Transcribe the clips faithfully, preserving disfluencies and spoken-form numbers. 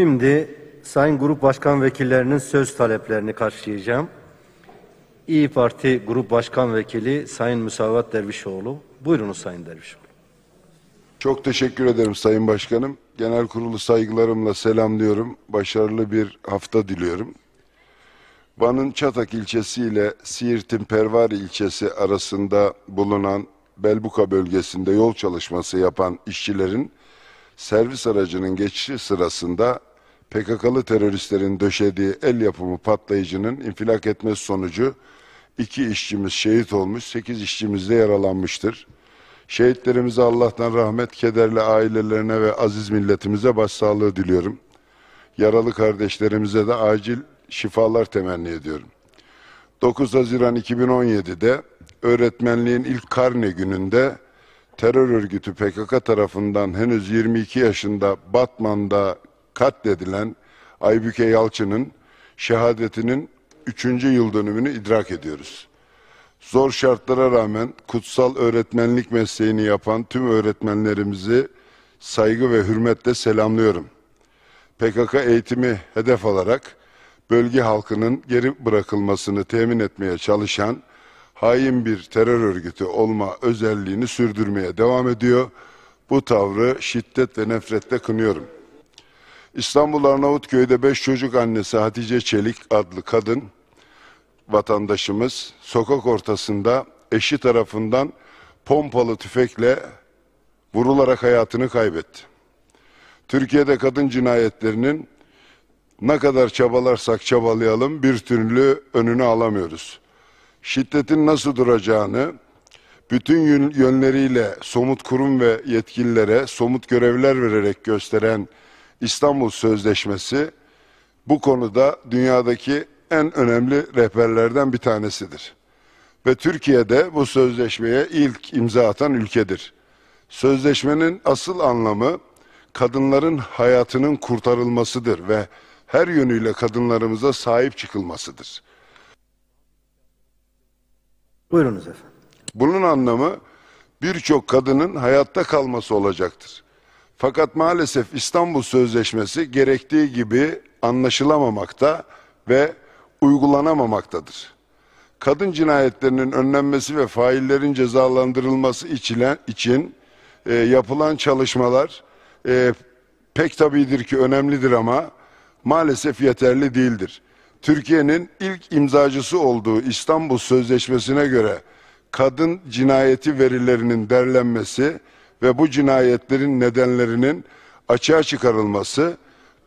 Şimdi Sayın Grup Başkan Vekillerinin söz taleplerini karşılayacağım. İyi Parti Grup Başkan Vekili Sayın Müsavat Dervişoğlu. Buyurunuz Sayın Dervişoğlu. Çok teşekkür ederim Sayın Başkanım. Genel Kurulu saygılarımla selamlıyorum. Başarılı bir hafta diliyorum. Van'ın Çatak ilçesi ile Siirt'in Pervari ilçesi arasında bulunan Belbuka bölgesinde yol çalışması yapan işçilerin servis aracının geçişi sırasında P K K'lı teröristlerin döşediği el yapımı patlayıcının infilak etmesi sonucu iki işçimiz şehit olmuş, sekiz işçimiz de yaralanmıştır. Şehitlerimize Allah'tan rahmet, kederli ailelerine ve aziz milletimize başsağlığı diliyorum. Yaralı kardeşlerimize de acil şifalar temenni ediyorum. dokuz Haziran iki bin on yedi'de öğretmenliğin ilk karne gününde terör örgütü P K K tarafından henüz yirmi iki yaşında Batman'da katledilen Aybüke Yalçın'ın şehadetinin üçüncü yıl dönümünü idrak ediyoruz. Zor şartlara rağmen kutsal öğretmenlik mesleğini yapan tüm öğretmenlerimizi saygı ve hürmetle selamlıyorum. P K K eğitimi hedef alarak bölge halkının geri bırakılmasını temin etmeye çalışan hain bir terör örgütü olma özelliğini sürdürmeye devam ediyor. Bu tavrı şiddet ve nefretle kınıyorum. İstanbul Arnavutköy'de beş çocuk annesi Hatice Çelik adlı kadın vatandaşımız sokak ortasında eşi tarafından pompalı tüfekle vurularak hayatını kaybetti. Türkiye'de kadın cinayetlerinin ne kadar çabalarsak çabalayalım bir türlü önünü alamıyoruz. Şiddetin nasıl duracağını bütün yönleriyle somut kurum ve yetkililere somut görevler vererek gösteren İstanbul Sözleşmesi bu konuda dünyadaki en önemli rehberlerden bir tanesidir. Ve Türkiye'de bu sözleşmeye ilk imza atan ülkedir. Sözleşmenin asıl anlamı kadınların hayatının kurtarılmasıdır ve her yönüyle kadınlarımıza sahip çıkılmasıdır. Buyurunuz efendim. Bunun anlamı birçok kadının hayatta kalması olacaktır. Fakat maalesef İstanbul Sözleşmesi gerektiği gibi anlaşılamamakta ve uygulanamamaktadır. Kadın cinayetlerinin önlenmesi ve faillerin cezalandırılması için e, yapılan çalışmalar e, pek tabidir ki önemlidir ama maalesef yeterli değildir. Türkiye'nin ilk imzacısı olduğu İstanbul Sözleşmesi'ne göre kadın cinayeti verilerinin derlenmesi ve bu cinayetlerin nedenlerinin açığa çıkarılması,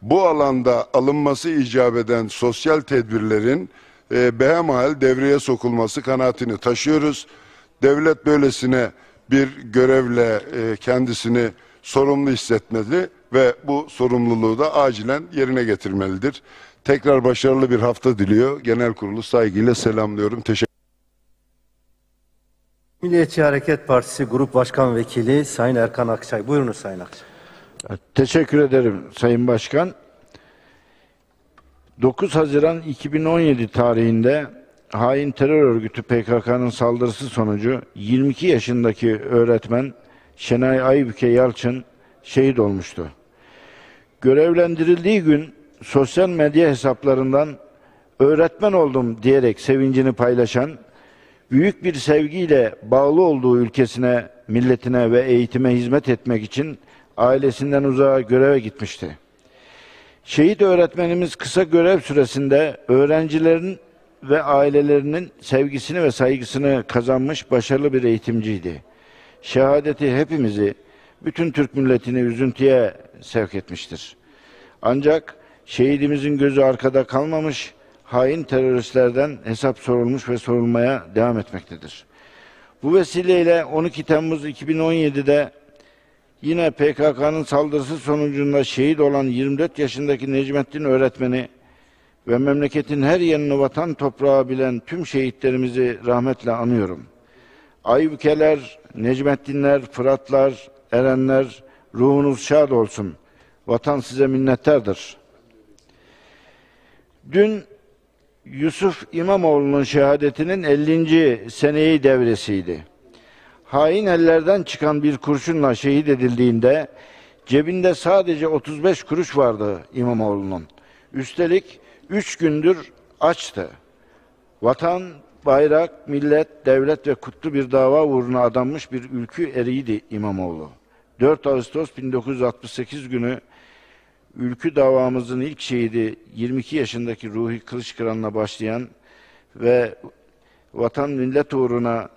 bu alanda alınması icap eden sosyal tedbirlerin e, behemahal devreye sokulması kanaatini taşıyoruz. Devlet böylesine bir görevle e, kendisini sorumlu hissetmeli ve bu sorumluluğu da acilen yerine getirmelidir. Tekrar başarılı bir hafta diliyor. Genel Kurulu saygıyla selamlıyorum. Teşekkür. Milliyetçi Hareket Partisi Grup Başkan Vekili Sayın Erkan Akçay. Buyurunuz Sayın Akçay. Teşekkür ederim Sayın Başkan. dokuz Haziran iki bin on yedi tarihinde hain terör örgütü P K K'nın saldırısı sonucu yirmi iki yaşındaki öğretmen Şenay Aybüke Yalçın şehit olmuştu. Görevlendirildiği gün sosyal medya hesaplarından öğretmen oldum diyerek sevincini paylaşan, büyük bir sevgiyle bağlı olduğu ülkesine, milletine ve eğitime hizmet etmek için ailesinden uzağa göreve gitmişti. Şehit öğretmenimiz kısa görev süresinde öğrencilerin ve ailelerinin sevgisini ve saygısını kazanmış başarılı bir eğitimciydi. Şehadeti hepimizi, bütün Türk milletini üzüntüye sevk etmiştir. Ancak şehidimizin gözü arkada kalmamış, hain teröristlerden hesap sorulmuş ve sorulmaya devam etmektedir. Bu vesileyle on iki Temmuz iki bin on yedi'de yine P K K'nın saldırısı sonucunda şehit olan yirmi dört yaşındaki Necmettin öğretmeni ve memleketin her yanını vatan toprağı bilen tüm şehitlerimizi rahmetle anıyorum. Aybükeler, Necmettinler, Fıratlar, Erenler ruhunuz şad olsun. Vatan size minnettardır. Dün Yusuf İmamoğlu'nun şehadetinin ellinci seneyi devresiydi. Hain ellerden çıkan bir kurşunla şehit edildiğinde Cebinde sadece otuz beş kuruş vardı İmamoğlu'nun. Üstelik üç gündür açtı. Vatan, bayrak, millet, devlet ve kutlu bir dava uğruna adanmış bir ülkü eriydi İmamoğlu. dört Ağustos bin dokuz yüz altmış sekiz günü ülkü davamızın ilk şehidi yirmi iki yaşındaki Ruhi Kılıçkıran'la başlayan ve vatan millet uğruna,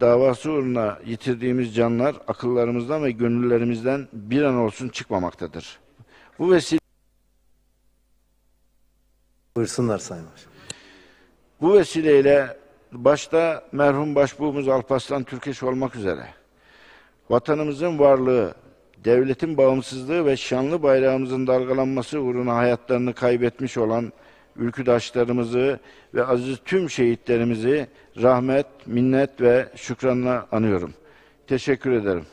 davası uğruna yitirdiğimiz canlar akıllarımızdan ve gönüllerimizden bir an olsun çıkmamaktadır. Bu vesile Buyursunlar Sayın Başkanım. Bu vesileyle başta merhum başbuğumuz Alpaslan Türkeş olmak üzere vatanımızın varlığı, devletin bağımsızlığı ve şanlı bayrağımızın dalgalanması uğruna hayatlarını kaybetmiş olan ülküdaşlarımızı ve aziz tüm şehitlerimizi rahmet, minnet ve şükranla anıyorum. Teşekkür ederim.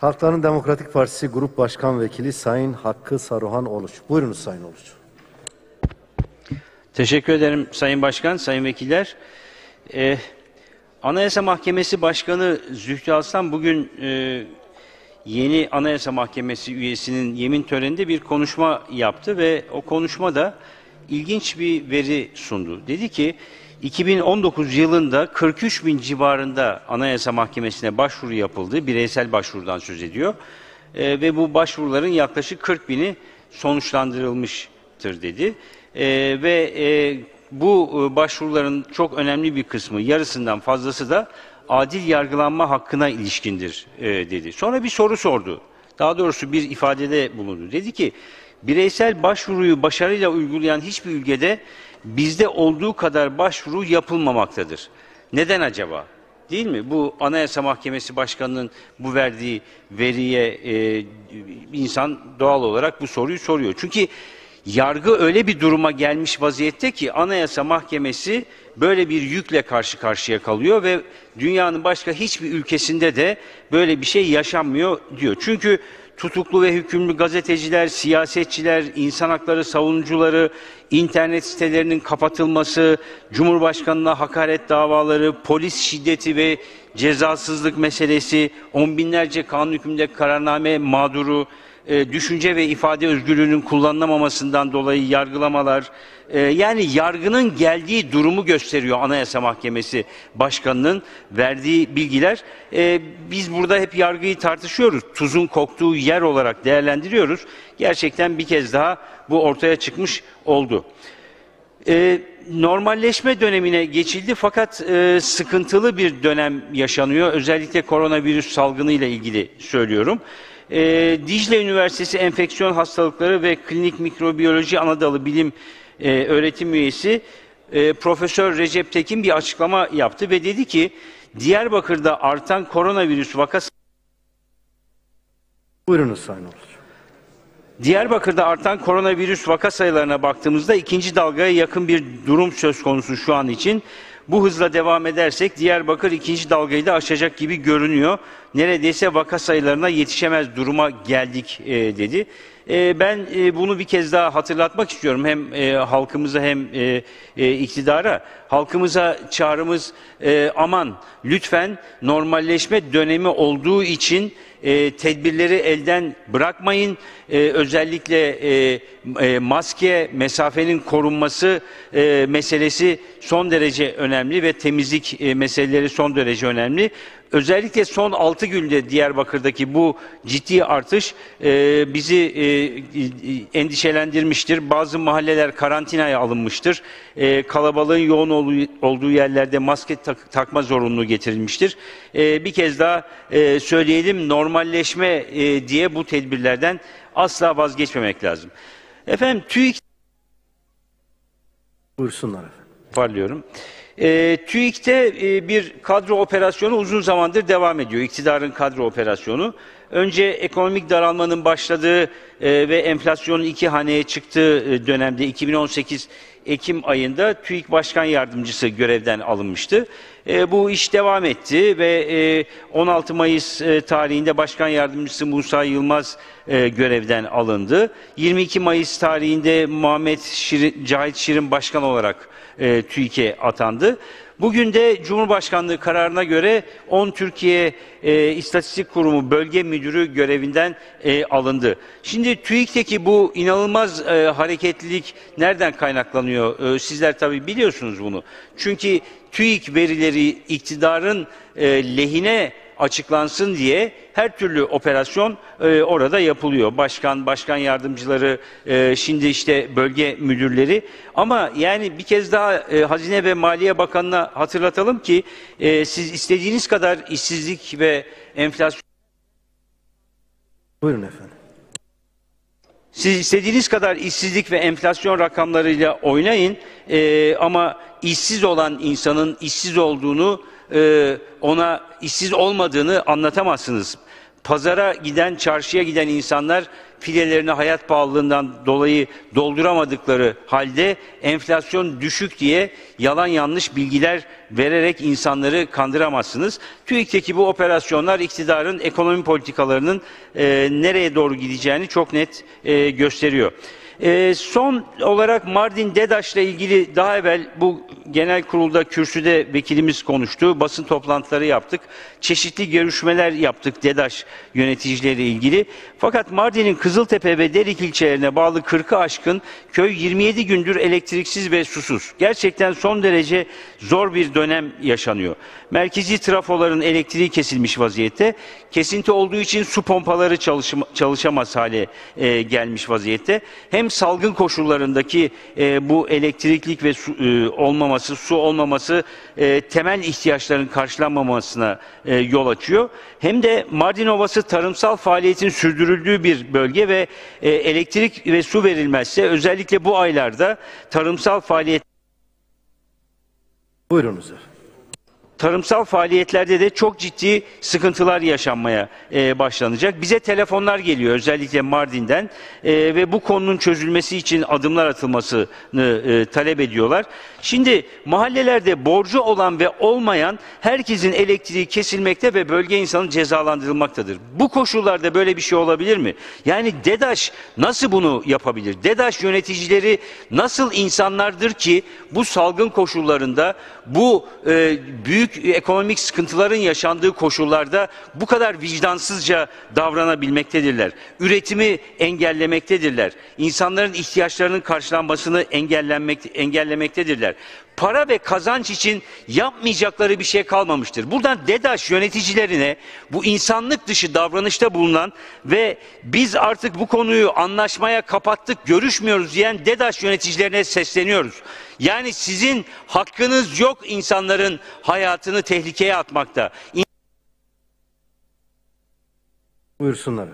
Halkların Demokratik Partisi Grup Başkan Vekili Sayın Hakkı Saruhan Oluç. Buyurunuz Sayın Oluç. Teşekkür ederim Sayın Başkan, Sayın Vekiller. Ee, Anayasa Mahkemesi Başkanı Zühtü Aslan bugün e, yeni Anayasa Mahkemesi üyesinin yemin töreninde bir konuşma yaptı ve o konuşmada ilginç bir veri sundu. Dedi ki iki bin on dokuz yılında kırk üç bin civarında Anayasa Mahkemesi'ne başvuru yapıldı. Bireysel başvurudan söz ediyor. E, ve bu başvuruların yaklaşık kırk bini sonuçlandırılmıştır dedi. E, ve e, bu başvuruların çok önemli bir kısmı, yarısından fazlası da adil yargılanma hakkına ilişkindir e, dedi. Sonra bir soru sordu. Daha doğrusu bir ifadede bulundu. Dedi ki bireysel başvuruyu başarıyla uygulayan hiçbir ülkede bizde olduğu kadar başvuru yapılmamaktadır. Neden acaba? Değil mi? Bu Anayasa Mahkemesi Başkanı'nın bu verdiği veriye e, insan doğal olarak bu soruyu soruyor. Çünkü yargı öyle bir duruma gelmiş vaziyette ki Anayasa Mahkemesi böyle bir yükle karşı karşıya kalıyor ve dünyanın başka hiçbir ülkesinde de böyle bir şey yaşanmıyor diyor. Çünkü tutuklu ve hükümlü gazeteciler, siyasetçiler, insan hakları savunucuları, internet sitelerinin kapatılması, Cumhurbaşkanı'na hakaret davaları, polis şiddeti ve cezasızlık meselesi, on binlerce kanun hükmünde kararname mağduru, E, düşünce ve ifade özgürlüğünün kullanılamamasından dolayı yargılamalar, e, yani yargının geldiği durumu gösteriyor Anayasa Mahkemesi Başkanı'nın verdiği bilgiler. E, biz burada hep yargıyı tartışıyoruz, tuzun koktuğu yer olarak değerlendiriyoruz. Gerçekten bir kez daha bu ortaya çıkmış oldu. E, normalleşme dönemine geçildi fakat e, sıkıntılı bir dönem yaşanıyor. Özellikle koronavirüs salgını ile ilgili söylüyorum. E, Dicle Üniversitesi Enfeksiyon Hastalıkları ve Klinik Mikrobiyoloji Anadolu Bilim e, Öğretim Üyesi e, Profesör Recep Tekin bir açıklama yaptı ve dedi ki Diyarbakır'da artan koronavirüs vakası Buyurunuz Sayın Oluç. Diyarbakır'da artan koronavirüs vaka sayılarına baktığımızda ikinci dalgaya yakın bir durum söz konusu şu an için. Bu hızla devam edersek Diyarbakır ikinci dalgayı da aşacak gibi görünüyor. Neredeyse vaka sayılarına yetişemez duruma geldik e, dedi. E, ben e, bunu bir kez daha hatırlatmak istiyorum hem e, halkımıza hem e, e, iktidara. Halkımıza çağrımız e, aman lütfen normalleşme dönemi olduğu için e, tedbirleri elden bırakmayın. E, özellikle e, e, maske, mesafenin korunması e, meselesi son derece önemli ve temizlik e, meseleleri son derece önemli. Özellikle son altı günde Diyarbakır'daki bu ciddi artış e, bizi e, endişelendirmiştir. Bazı mahalleler karantinaya alınmıştır. E, kalabalığın yoğun olduğu yerlerde maske tak, takma zorunluluğu getirilmiştir. E, bir kez daha e, söyleyelim, normalleşme e, diye bu tedbirlerden asla vazgeçmemek lazım. Efendim TÜİK... Buyursunlar efendim. Parlıyorum. E, TÜİK'te e, bir kadro operasyonu uzun zamandır devam ediyor. İktidarın kadro operasyonu. Önce ekonomik daralmanın başladığı e, ve enflasyonun iki haneye çıktığı e, dönemde iki bin on sekiz Ekim ayında TÜİK Başkan Yardımcısı görevden alınmıştı. E, bu iş devam etti ve e, on altı Mayıs e, tarihinde Başkan Yardımcısı Musa Yılmaz e, görevden alındı. yirmi iki Mayıs tarihinde Muhammed Şirin, Cahit Şirin Başkan olarak E, TÜİK'e atandı. Bugün de Cumhurbaşkanlığı kararına göre on Türkiye e, İstatistik Kurumu Bölge Müdürü görevinden e, alındı. Şimdi TÜİK'teki bu inanılmaz e, hareketlilik nereden kaynaklanıyor? E, sizler tabii biliyorsunuz bunu. Çünkü TÜİK verileri iktidarın e, lehine açıklansın diye her türlü operasyon e, orada yapılıyor. Başkan, başkan yardımcıları, e, şimdi işte bölge müdürleri. Ama yani bir kez daha e, Hazine ve Maliye Bakanı'na hatırlatalım ki e, siz istediğiniz kadar işsizlik ve enflasyon... Buyurun efendim. Siz istediğiniz kadar işsizlik ve enflasyon rakamlarıyla oynayın e, ama işsiz olan insanın işsiz olduğunu, ona işsiz olmadığını anlatamazsınız. Pazara giden, çarşıya giden insanlar filelerini hayat pahalılığından dolayı dolduramadıkları halde enflasyon düşük diye yalan yanlış bilgiler vererek insanları kandıramazsınız. TÜİK'teki bu operasyonlar iktidarın ekonomi politikalarının e, nereye doğru gideceğini çok net e, gösteriyor. E, son olarak Mardin DEDAŞ ile ilgili daha evvel bu genel kurulda kürsüde vekilimiz konuştu. Basın toplantıları yaptık. Çeşitli görüşmeler yaptık DEDAŞ yöneticileriyle ilgili. Fakat Mardin'in Kızıltepe ve Derik ilçelerine bağlı kırkı aşkın köy yirmi yedi gündür elektriksiz ve susuz. Gerçekten son derece zor bir dönem yaşanıyor. Merkezi trafoların elektriği kesilmiş vaziyette. Kesinti olduğu için su pompaları çalışma, çalışamaz hale e, gelmiş vaziyette. Hem salgın koşullarındaki e, bu elektriklik ve su, e, olmaması, su olmaması e, temel ihtiyaçların karşılanmamasına e, yol açıyor. Hem de Mardin Ovası tarımsal faaliyetin sürdürüldüğü bir bölge ve e, elektrik ve su verilmezse özellikle bu aylarda tarımsal faaliyet... Buyurunuz efendim. Tarımsal faaliyetlerde de çok ciddi sıkıntılar yaşanmaya e, başlanacak. Bize telefonlar geliyor özellikle Mardin'den e, ve bu konunun çözülmesi için adımlar atılmasını e, talep ediyorlar. Şimdi mahallelerde borcu olan ve olmayan herkesin elektriği kesilmekte ve bölge insanı cezalandırılmaktadır. Bu koşullarda böyle bir şey olabilir mi? Yani DEDAŞ nasıl bunu yapabilir? DEDAŞ yöneticileri nasıl insanlardır ki bu salgın koşullarında, bu e, büyük ekonomik sıkıntıların yaşandığı koşullarda bu kadar vicdansızca davranabilmektedirler. Üretimi engellemektedirler. İnsanların ihtiyaçlarının karşılanmasını engellemek, engellemektedirler. Para ve kazanç için yapmayacakları bir şey kalmamıştır. Buradan DEDAŞ yöneticilerine, bu insanlık dışı davranışta bulunan ve biz artık bu konuyu anlaşmaya kapattık, görüşmüyoruz diyen DEDAŞ yöneticilerine sesleniyoruz. Yani sizin hakkınız yok insanların hayatını tehlikeye atmakta. Buyursunlar.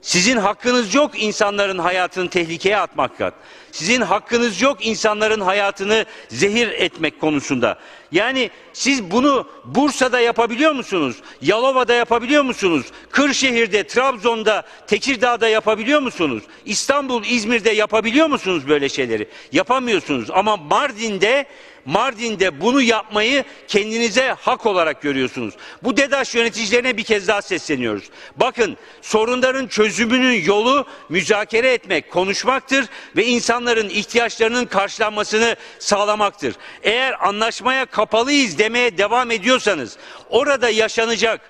Sizin hakkınız yok insanların hayatını tehlikeye atmakta. Sizin hakkınız yok insanların hayatını zehir etmek konusunda. Yani siz bunu Bursa'da yapabiliyor musunuz? Yalova'da yapabiliyor musunuz? Kırşehir'de, Trabzon'da, Tekirdağ'da yapabiliyor musunuz? İstanbul, İzmir'de yapabiliyor musunuz böyle şeyleri? Yapamıyorsunuz. Ama Mardin'de, Mardin'de bunu yapmayı kendinize hak olarak görüyorsunuz. Bu DEDAŞ yöneticilerine bir kez daha sesleniyoruz. Bakın, sorunların çözümünün yolu müzakere etmek, konuşmaktır ve insanların ihtiyaçlarının karşılanmasını sağlamaktır. Eğer anlaşmaya kapalıyız demeye devam ediyorsanız, orada yaşanacak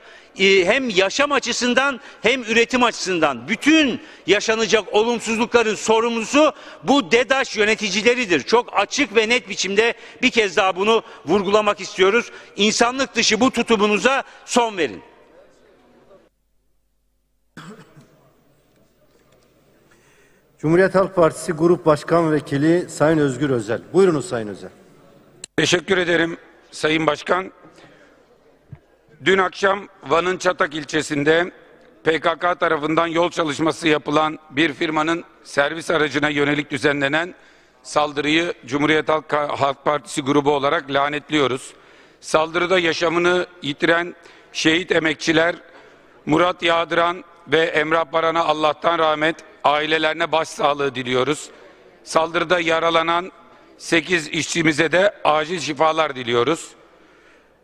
hem yaşam açısından hem üretim açısından bütün yaşanacak olumsuzlukların sorumlusu bu DEDAŞ yöneticileridir. Çok açık ve net biçimde bir kez daha bunu vurgulamak istiyoruz. İnsanlık dışı bu tutumunuza son verin. Cumhuriyet Halk Partisi Grup Başkan Vekili Sayın Özgür Özel. Buyurunuz Sayın Özel. Teşekkür ederim Sayın Başkan. Dün akşam Van'ın Çatak ilçesinde P K K tarafından yol çalışması yapılan bir firmanın servis aracına yönelik düzenlenen saldırıyı Cumhuriyet Halk, Halk Partisi grubu olarak lanetliyoruz. Saldırıda yaşamını yitiren şehit emekçiler Murat Yağdıran ve Emrah Baran'a Allah'tan rahmet, ailelerine başsağlığı diliyoruz. Saldırıda yaralanan sekiz işçimize de acil şifalar diliyoruz.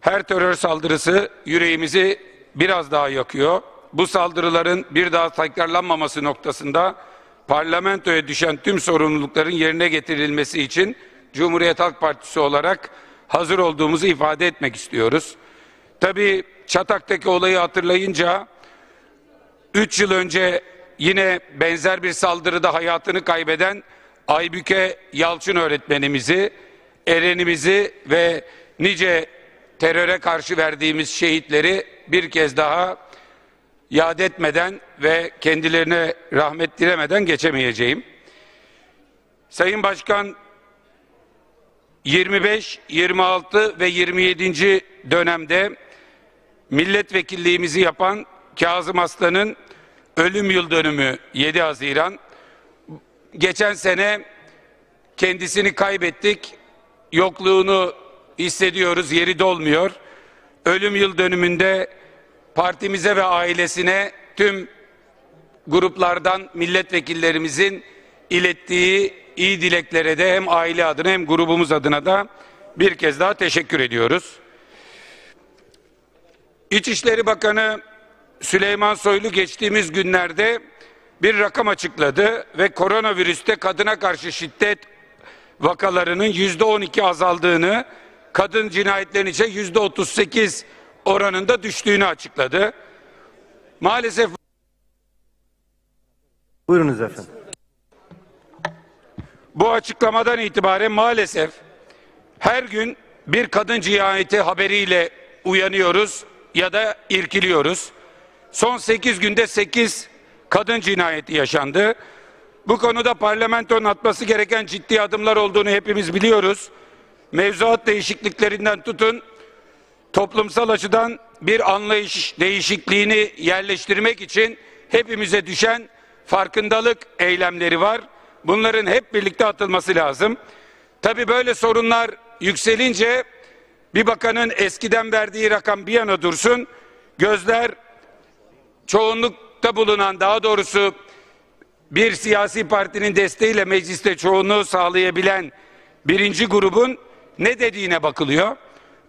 Her terör saldırısı yüreğimizi biraz daha yakıyor. Bu saldırıların bir daha tekrarlanmaması noktasında parlamentoya düşen tüm sorumlulukların yerine getirilmesi için Cumhuriyet Halk Partisi olarak hazır olduğumuzu ifade etmek istiyoruz. Tabii Çatak'taki olayı hatırlayınca üç yıl önce yine benzer bir saldırıda hayatını kaybeden Aybüke Yalçın öğretmenimizi, erenimizi ve nice teröre karşı verdiğimiz şehitleri bir kez daha yad etmeden ve kendilerine rahmet dilemeden geçemeyeceğim. Sayın Başkan, yirmi beş, yirmi altı ve yirmi yedinci dönemde milletvekilliğimizi yapan Kazım Aslan'ın ölüm yıl dönümü yedi Haziran. Geçen sene kendisini kaybettik. Yokluğunu hissediyoruz, yeri dolmuyor. Ölüm yıl dönümünde partimize ve ailesine tüm gruplardan milletvekillerimizin ilettiği iyi dileklere de hem aile adına hem grubumuz adına da bir kez daha teşekkür ediyoruz. İçişleri Bakanı Süleyman Soylu geçtiğimiz günlerde bir rakam açıkladı ve koronavirüste kadına karşı şiddet vakalarının yüzde on iki azaldığını, kadın cinayetlerinin ise yüzde otuz sekiz oranında düştüğünü açıkladı. Maalesef... Buyurunuz efendim. Bu açıklamadan itibaren maalesef her gün bir kadın cinayeti haberiyle uyanıyoruz ya da irkiliyoruz. Son sekiz günde sekiz kadın cinayeti yaşandı. Bu konuda parlamentonun atması gereken ciddi adımlar olduğunu hepimiz biliyoruz. Mevzuat değişikliklerinden tutun, toplumsal açıdan bir anlayış değişikliğini yerleştirmek için hepimize düşen farkındalık eylemleri var. Bunların hep birlikte atılması lazım. Tabii böyle sorunlar yükselince bir bakanın eskiden verdiği rakam bir yana dursun, gözler çoğunlukta bulunan, daha doğrusu bir siyasi partinin desteğiyle mecliste çoğunluğu sağlayabilen birinci grubun ne dediğine bakılıyor.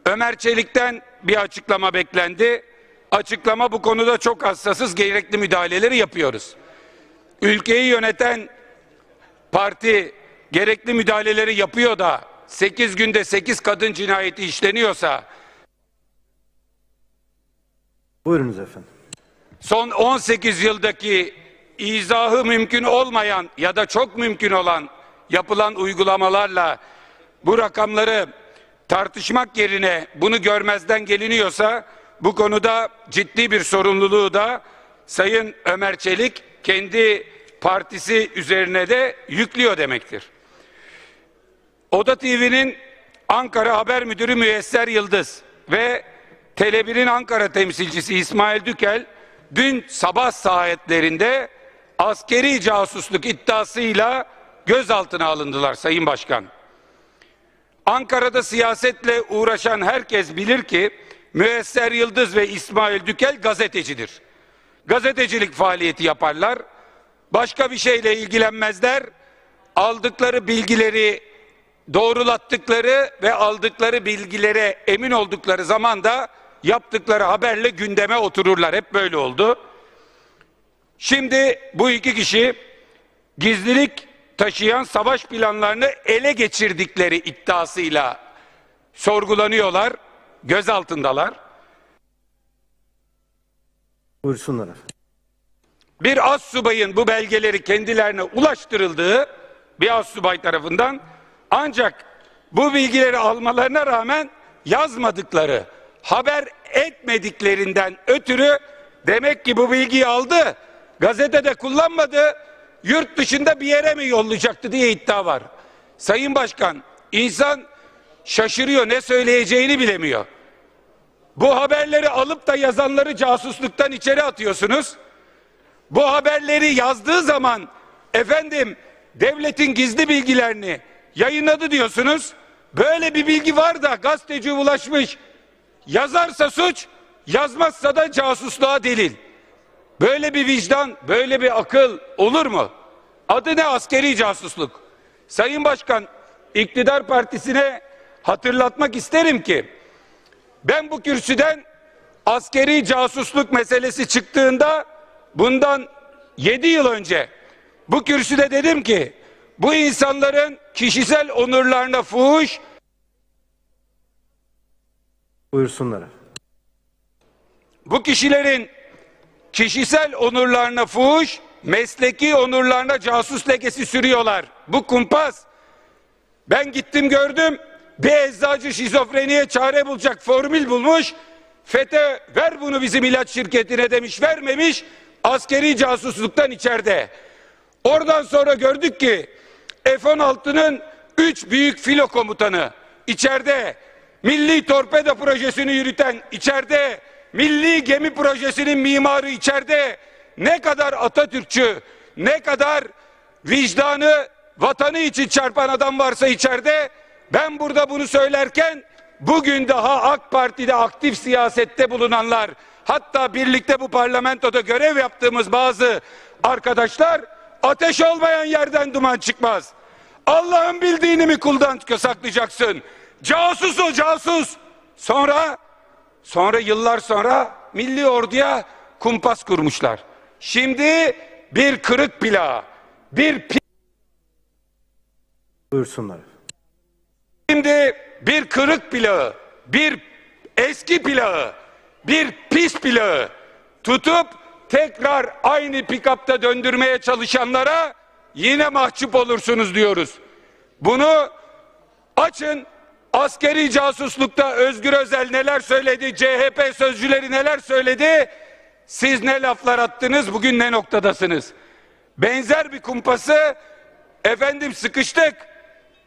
Ömer Çelik'ten bir açıklama beklendi. Açıklama bu konuda çok hassasız, gerekli müdahaleleri yapıyoruz. Ülkeyi yöneten parti gerekli müdahaleleri yapıyor da sekiz günde sekiz kadın cinayeti işleniyorsa, buyurunuz efendim, son on sekiz yıldaki izahı mümkün olmayan ya da çok mümkün olan yapılan uygulamalarla bu rakamları tartışmak yerine bunu görmezden geliniyorsa, bu konuda ciddi bir sorumluluğu da Sayın Ömer Çelik kendi partisi üzerine de yüklüyor demektir. Oda T V'nin Ankara Haber Müdürü Müyesser Yıldız ve Tele bir'in Ankara temsilcisi İsmail Dükel dün sabah saatlerinde askeri casusluk iddiasıyla gözaltına alındılar Sayın Başkan. Ankara'da siyasetle uğraşan herkes bilir ki Müyesser Yıldız ve İsmail Dükel gazetecidir. Gazetecilik faaliyeti yaparlar. Başka bir şeyle ilgilenmezler. Aldıkları bilgileri doğrulattıkları ve aldıkları bilgilere emin oldukları zaman da yaptıkları haberle gündeme otururlar. Hep böyle oldu. Şimdi bu iki kişi gizlilik taşıyan savaş planlarını ele geçirdikleri iddiasıyla sorgulanıyorlar, gözaltındalar. Buyursunlar efendim. Bir astsubayın bu belgeleri kendilerine ulaştırıldığı, bir astsubay tarafından, ancak bu bilgileri almalarına rağmen yazmadıkları, haber etmediklerinden ötürü demek ki bu bilgiyi aldı, gazetede kullanmadı, yurt dışında bir yere mi yollayacaktı diye iddia var. Sayın Başkan, insan şaşırıyor, ne söyleyeceğini bilemiyor. Bu haberleri alıp da yazanları casusluktan içeri atıyorsunuz. Bu haberleri yazdığı zaman efendim devletin gizli bilgilerini yayınladı diyorsunuz. Böyle bir bilgi var da gazeteci ulaşmış. Yazarsa suç, yazmazsa da casusluğa delil. Böyle bir vicdan, böyle bir akıl olur mu? Adı ne? Askeri casusluk. Sayın Başkan, iktidar partisine hatırlatmak isterim ki ben bu kürsüden askeri casusluk meselesi çıktığında bundan yedi yıl önce bu kürsüde dedim ki bu insanların kişisel onurlarına fuhuş buyursunlar. Bu kişilerin kişisel onurlarına fuhuş, mesleki onurlarına casus lekesi sürüyorlar. Bu kumpas. Ben gittim gördüm, bir eczacı şizofreniye çare bulacak formül bulmuş. FETÖ ver bunu bizim ilaç şirketine demiş, vermemiş. Askeri casusluktan içeride. Oradan sonra gördük ki F on altının üç büyük filo komutanı içeride, milli torpedo projesini yürüten içeride, milli gemi projesinin mimarı içeride. Ne kadar Atatürkçü, ne kadar vicdanı vatanı için çarpan adam varsa içeride. Ben burada bunu söylerken bugün daha AK Parti'de aktif siyasette bulunanlar, hatta birlikte bu parlamentoda görev yaptığımız bazı arkadaşlar, ateş olmayan yerden duman çıkmaz. Allah'ın bildiğini mi kuldan saklayacaksın? Casus o, casus. Sonra, sonra yıllar sonra milli orduya kumpas kurmuşlar. Şimdi bir kırık plağı, bir pi... Buyursunlar. Şimdi bir kırık plağı, bir eski plağı, bir pis plağı tutup tekrar aynı pikapta döndürmeye çalışanlara yine mahcup olursunuz diyoruz. Bunu açın, askeri casuslukta Özgür Özel neler söyledi, C H P sözcüleri neler söyledi, siz ne laflar attınız, bugün ne noktadasınız? Benzer bir kumpası, efendim sıkıştık,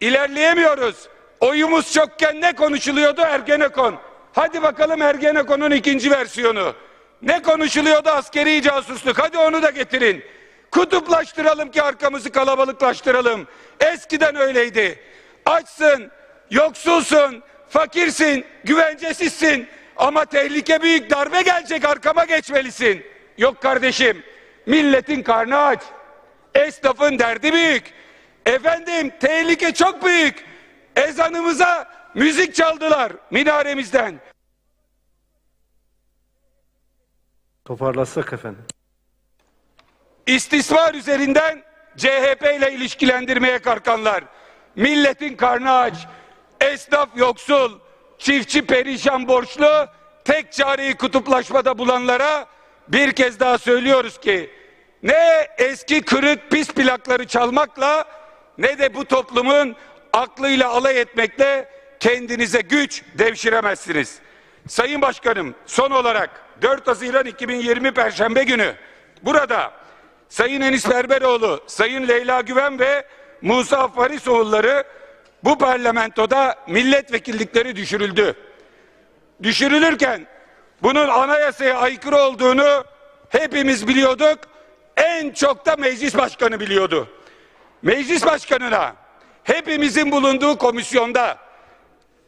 ilerleyemiyoruz, oyumuz çokken ne konuşuluyordu? Ergenekon. Hadi bakalım Ergenekon'un ikinci versiyonu. Ne konuşuluyordu? Askeri casusluk. Hadi onu da getirin. Kutuplaştıralım ki arkamızı kalabalıklaştıralım. Eskiden öyleydi. Açsın, yoksulsun, fakirsin, güvencesizsin ama tehlike büyük, darbe gelecek, arkama geçmelisin. Yok kardeşim, milletin karnı aç. Esnafın derdi büyük. Efendim tehlike çok büyük. Ezanımıza müzik çaldılar minaremizden. Toparlasak efendim. İstismar üzerinden C H P ile ilişkilendirmeye kalkanlar. Milletin karnı aç, esnaf yoksul, çiftçi perişan borçlu, tek çareyi kutuplaşmada bulanlara bir kez daha söylüyoruz ki ne eski kırık pis plakları çalmakla ne de bu toplumun aklıyla alay etmekle kendinize güç devşiremezsiniz. Sayın Başkanım, son olarak dört Haziran iki bin yirmi Perşembe günü burada Sayın Enis Berberoğlu, Sayın Leyla Güven ve Musa Farisoğulları bu parlamentoda milletvekillikleri düşürüldü. Düşürülürken bunun anayasaya aykırı olduğunu hepimiz biliyorduk. En çok da meclis başkanı biliyordu. Meclis başkanına hepimizin bulunduğu komisyonda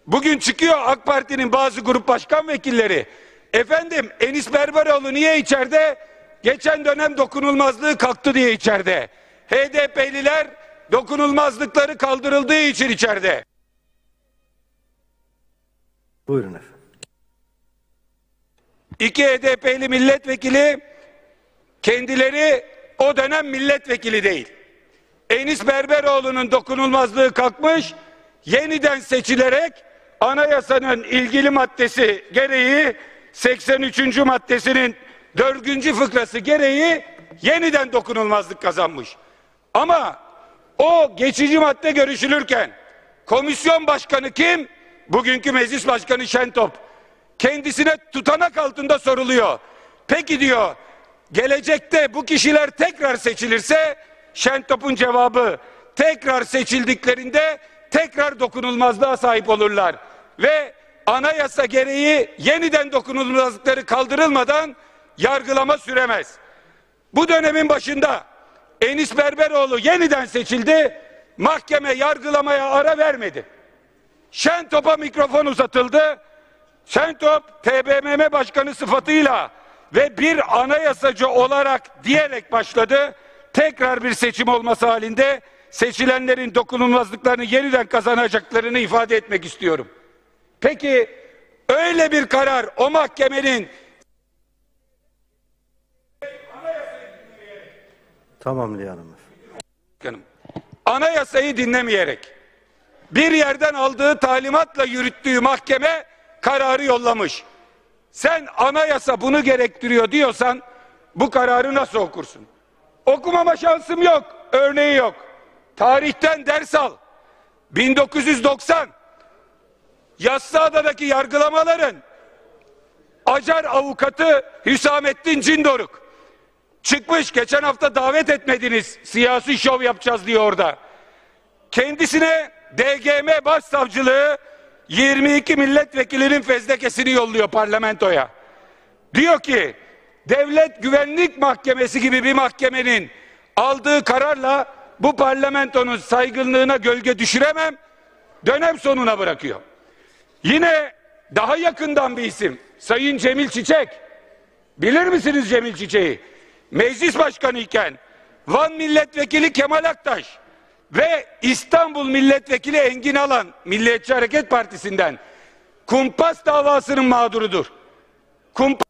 bugün çıkıyor AK Parti'nin bazı grup başkan vekilleri. Efendim Enis Berberoğlu niye içeride? Geçen dönem dokunulmazlığı kalktı diye içeride. H D P'liler dokunulmazlıkları kaldırıldığı için içeride. Buyurun efendim. İki H D P'li milletvekili kendileri o dönem milletvekili değil. Enis Berberoğlu'nun dokunulmazlığı kalkmış, yeniden seçilerek anayasanın ilgili maddesi gereği seksen üçüncü maddesinin dördüncü fıkrası gereği yeniden dokunulmazlık kazanmış. Ama o geçici madde görüşülürken komisyon başkanı kim? Bugünkü meclis başkanı Şentop. Kendisine tutanak altında soruluyor. Peki diyor, gelecekte bu kişiler tekrar seçilirse, Şentop'un cevabı tekrar seçildiklerinde tekrar dokunulmazlığa sahip olurlar. Ve anayasa gereği yeniden dokunulmazlıkları kaldırılmadan yargılama süremez. Bu dönemin başında Enis Berberoğlu yeniden seçildi. Mahkeme yargılamaya ara vermedi. Şentop'a mikrofon uzatıldı. Şentop T B M M başkanı sıfatıyla ve bir anayasacı olarak diyerek başladı. Tekrar bir seçim olması halinde seçilenlerin dokunulmazlıklarını yeniden kazanacaklarını ifade etmek istiyorum. Peki öyle bir karar o mahkemenin... Tamam Liyanım. Anayasayı dinlemeyerek bir yerden aldığı talimatla yürüttüğü mahkeme kararı yollamış. Sen anayasa bunu gerektiriyor diyorsan bu kararı nasıl okursun? Okumama şansım yok. Örneği yok. Tarihten ders al. bin dokuz yüz doksan Yassıada'daki yargılamaların acar avukatı Hüsamettin Cindoruk çıkmış, geçen hafta davet etmediniz, siyasi şov yapacağız diyor orada. Kendisine D G M Başsavcılığı yirmi iki milletvekilinin fezlekesini yolluyor parlamentoya. Diyor ki Devlet Güvenlik Mahkemesi gibi bir mahkemenin aldığı kararla bu parlamentonun saygınlığına gölge düşüremem, dönem sonuna bırakıyor. Yine daha yakından bir isim, Sayın Cemil Çiçek. Bilir misiniz Cemil Çiçek'i? Meclis Başkanı iken Van Milletvekili Kemal Aktaş ve İstanbul Milletvekili Engin Alan, Milliyetçi Hareket Partisi'nden, kumpas davasının mağdurudur. Kumpas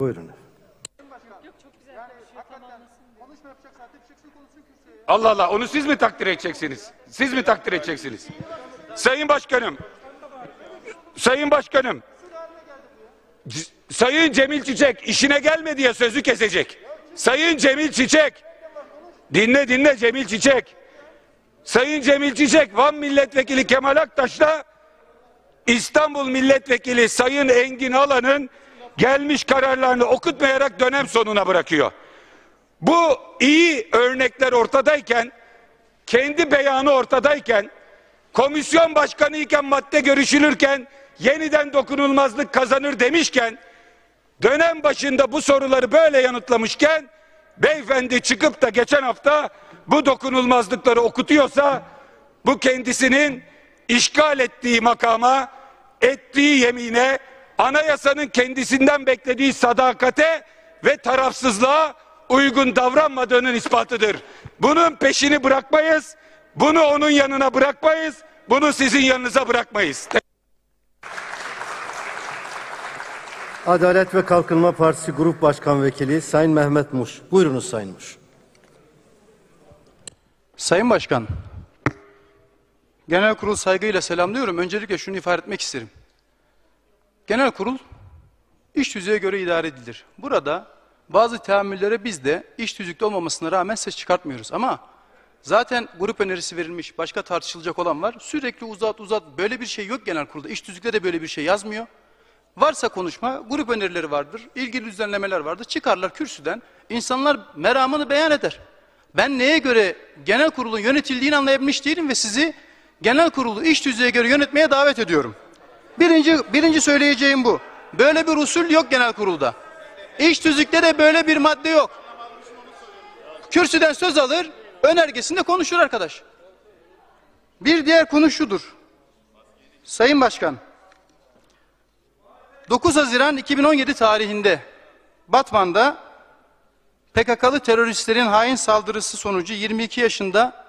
Buyurun. Allah Allah, onu siz mi takdir edeceksiniz? Siz mi takdir edeceksiniz? Sayın Başkanım, Sayın Başkanım, Sayın Cemil Çiçek işine gelme diye sözü kesecek. Sayın Cemil Çiçek, dinle dinle Cemil Çiçek. Sayın Cemil Çiçek, Van Milletvekili Kemal Aktaş'la İstanbul Milletvekili Sayın Engin Alan'ın gelmiş kararlarını okutmayarak dönem sonuna bırakıyor. Bu iyi örnekler ortadayken, kendi beyanı ortadayken, komisyon başkanı iken madde görüşülürken yeniden dokunulmazlık kazanır demişken, dönem başında bu soruları böyle yanıtlamışken beyefendi çıkıp da geçen hafta bu dokunulmazlıkları okutuyorsa, bu kendisinin işgal ettiği makama, ettiği yemine, anayasanın kendisinden beklediği sadakate ve tarafsızlığa uygun davranmadığının ispatıdır. Bunun peşini bırakmayız. Bunu onun yanına bırakmayız. Bunu sizin yanınıza bırakmayız. Adalet ve Kalkınma Partisi Grup Başkan Vekili Sayın Mehmet Muş. Buyurunuz Sayın Muş. Sayın Başkan, Genel Kurul saygıyla selamlıyorum. Öncelikle şunu ifade etmek isterim. Genel Kurul iş tüzüğe göre idare edilir. Burada bazı teamüllere biz de iş tüzükte olmamasına rağmen ses çıkartmıyoruz ama zaten grup önerisi verilmiş, başka tartışılacak olan var. Sürekli uzat uzat, böyle bir şey yok genel kurulda. İş tüzükte de böyle bir şey yazmıyor. Varsa konuşma, grup önerileri vardır, ilgili düzenlemeler vardır. Çıkarlar kürsüden, insanlar meramını beyan eder. Ben neye göre genel kurulun yönetildiğini anlayabilmiş değilim ve sizi genel kurulu iş tüzüğe göre yönetmeye davet ediyorum. Birinci, birinci söyleyeceğim bu. Böyle bir usul yok genel kurulda. İş tüzükte de böyle bir madde yok. Kürsüden söz alır, önergesinde konuşur arkadaş. Bir diğer konu şudur. Sayın Başkan, dokuz Haziran iki bin on yedi tarihinde Batman'da P K K'lı teröristlerin hain saldırısı sonucu yirmi iki yaşında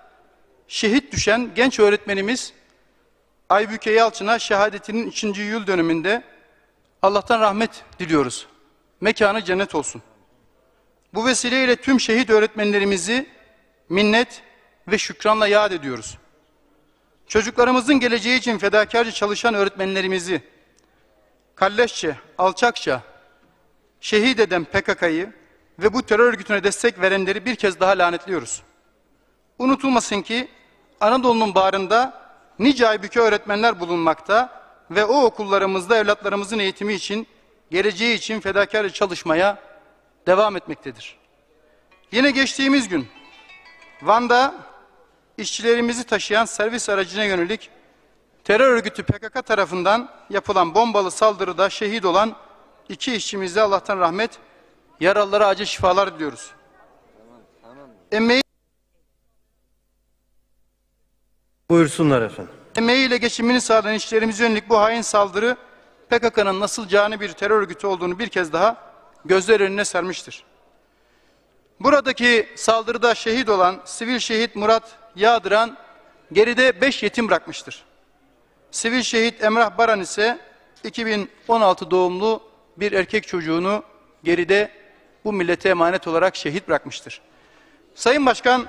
şehit düşen genç öğretmenimiz Aybüke Yalçın'a şehadetinin üçüncü yıl dönümünde Allah'tan rahmet diliyoruz. Mekanı cennet olsun. Bu vesileyle tüm şehit öğretmenlerimizi minnet ve şükranla yad ediyoruz. Çocuklarımızın geleceği için fedakarca çalışan öğretmenlerimizi kalleşçe, alçakça şehit eden P K K'yı ve bu terör örgütüne destek verenleri bir kez daha lanetliyoruz. Unutulmasın ki Anadolu'nun bağrında nice Aybüke öğretmenler bulunmakta ve o okullarımızda evlatlarımızın eğitimi için, geleceği için fedakarca çalışmaya devam etmektedir. Yine geçtiğimiz gün Van'da işçilerimizi taşıyan servis aracına yönelik terör örgütü P K K tarafından yapılan bombalı saldırıda şehit olan iki işçimize Allah'tan rahmet, yaralılara acil şifalar diliyoruz. Emeği Buyursunlar efendim. Emeğiyle geçimini sağlayan işçilerimize yönelik bu hain saldırı P K K'nın nasıl cani bir terör örgütü olduğunu bir kez daha gözler önüne sermiştir. Buradaki saldırıda şehit olan sivil şehit Murat Yağdıran geride beş yetim bırakmıştır. Sivil şehit Emrah Baran ise iki bin on altı doğumlu bir erkek çocuğunu geride bu millete emanet olarak şehit bırakmıştır. Sayın Başkan,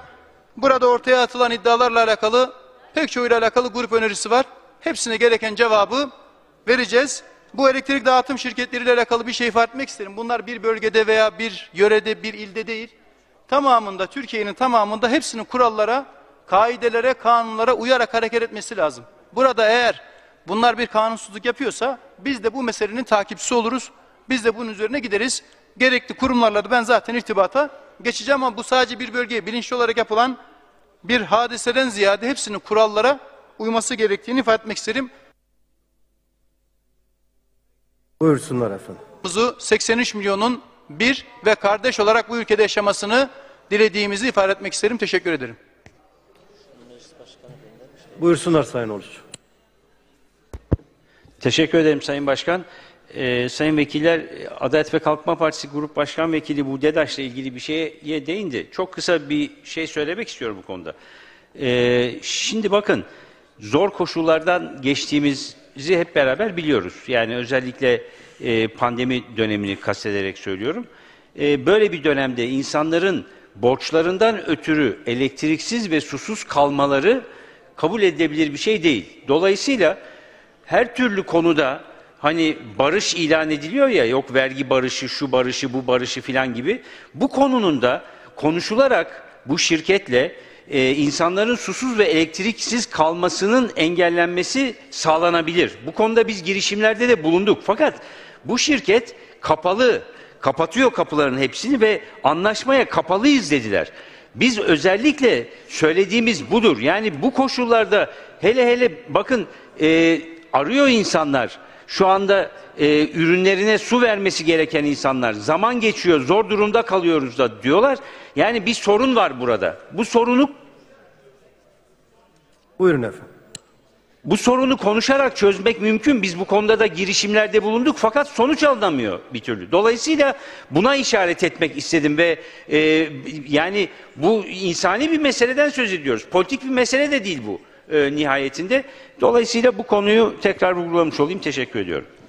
Burada ortaya atılan iddialarla alakalı pek çoğuyla alakalı grup önerisi var. Hepsine gereken cevabı vereceğiz. Bu elektrik dağıtım şirketleriyle alakalı bir şey ifade etmek isterim. Bunlar bir bölgede veya bir yörede, bir ilde değil. Tamamında, Türkiye'nin tamamında hepsinin kurallara, kaidelere, kanunlara uyarak hareket etmesi lazım. Burada eğer bunlar bir kanunsuzluk yapıyorsa biz de bu meselenin takipçisi oluruz. Biz de bunun üzerine gideriz. Gerekli kurumlarla da ben zaten irtibata geçeceğim ama bu sadece bir bölgeye bilinçli olarak yapılan bir hadiseden ziyade hepsinin kurallara uyması gerektiğini ifade etmek isterim. Buyursunlar efendim. seksen üç milyonun bir ve kardeş olarak bu ülkede yaşamasını dilediğimizi ifade etmek isterim. Teşekkür ederim. Buyursunlar Sayın Oluç. Teşekkür ederim Sayın Başkan. Ee, Sayın Vekiller, Adalet ve Kalkınma Partisi Grup Başkan Vekili bu DEDAŞ'la ilgili bir şeye değindi. Çok kısa bir şey söylemek istiyorum bu konuda. Ee, şimdi bakın, zor koşullardan geçtiğimizi hep beraber biliyoruz. Yani özellikle e, pandemi dönemini kastederek söylüyorum. E, böyle bir dönemde insanların borçlarından ötürü elektriksiz ve susuz kalmaları kabul edilebilir bir şey değil. Dolayısıyla her türlü konuda hani barış ilan ediliyor ya, yok vergi barışı, şu barışı, bu barışı filan gibi. Bu konunun da konuşularak bu şirketle e, insanların susuz ve elektriksiz kalmasının engellenmesi sağlanabilir. Bu konuda biz girişimlerde de bulunduk. Fakat bu şirket kapalı, kapatıyor kapıların hepsini ve anlaşmaya kapalıyız dediler. Biz özellikle söylediğimiz budur. Yani bu koşullarda hele hele bakın e, arıyor insanlar. Şu anda e, ürünlerine su vermesi gereken insanlar, zaman geçiyor, zor durumda kalıyoruz da diyorlar. Yani bir sorun var burada. Bu sorunu Buyurun efendim. Bu sorunu konuşarak çözmek mümkün. Biz bu konuda da girişimlerde bulunduk fakat sonuç alınamıyor bir türlü. Dolayısıyla buna işaret etmek istedim ve e, yani bu insani bir meseleden söz ediyoruz. Politik bir mesele de değil bu. E, nihayetinde. Dolayısıyla bu konuyu tekrar vurgulamış olayım. Teşekkür ediyorum.